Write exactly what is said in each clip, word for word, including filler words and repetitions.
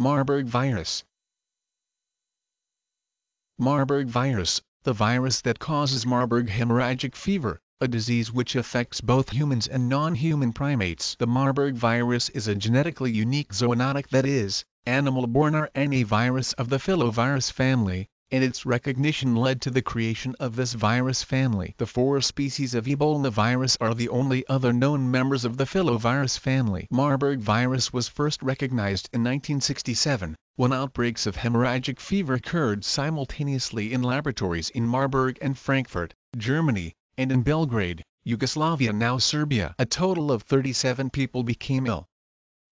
Marburg virus. Marburg virus, the virus that causes Marburg hemorrhagic fever, a disease which affects both humans and non-human primates. The Marburg virus is a genetically unique zoonotic, that is, animal-borne R N A virus of the filovirus family, and its recognition led to the creation of this virus family. The four species of Ebola virus are the only other known members of the filovirus family. Marburg virus was first recognized in nineteen sixty-seven, when outbreaks of hemorrhagic fever occurred simultaneously in laboratories in Marburg and Frankfurt, Germany, and in Belgrade, Yugoslavia, now Serbia. A total of thirty-seven people became ill.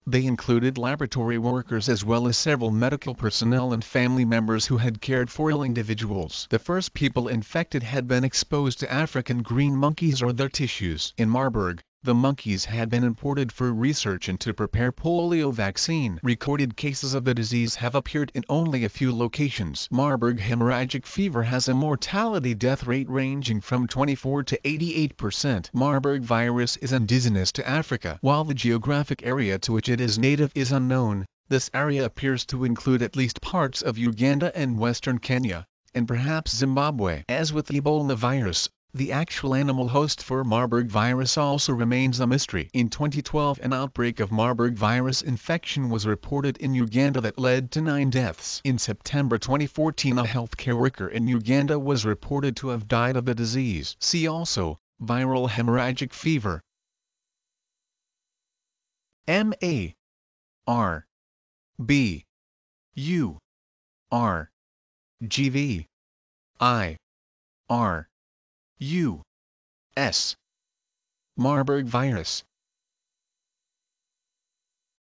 They included laboratory workers as well as several medical personnel and family members who had cared for ill individuals. The first people infected had been exposed to African green monkeys or their tissues. In Marburg, the monkeys had been imported for research and to prepare polio vaccine. Recorded cases of the disease have appeared in only a few locations. Marburg hemorrhagic fever has a mortality death rate ranging from twenty-four to eighty-eight percent. Marburg virus is indigenous to Africa. While the geographic area to which it is native is unknown, this area appears to include at least parts of Uganda and western Kenya, and perhaps Zimbabwe. As with Ebola virus, the actual animal host for Marburg virus also remains a mystery. In twenty twelve, an outbreak of Marburg virus infection was reported in Uganda that led to nine deaths. In September twenty fourteen, a healthcare worker in Uganda was reported to have died of the disease. See also, viral hemorrhagic fever. M A R B U R G V I R U S. Marburg virus.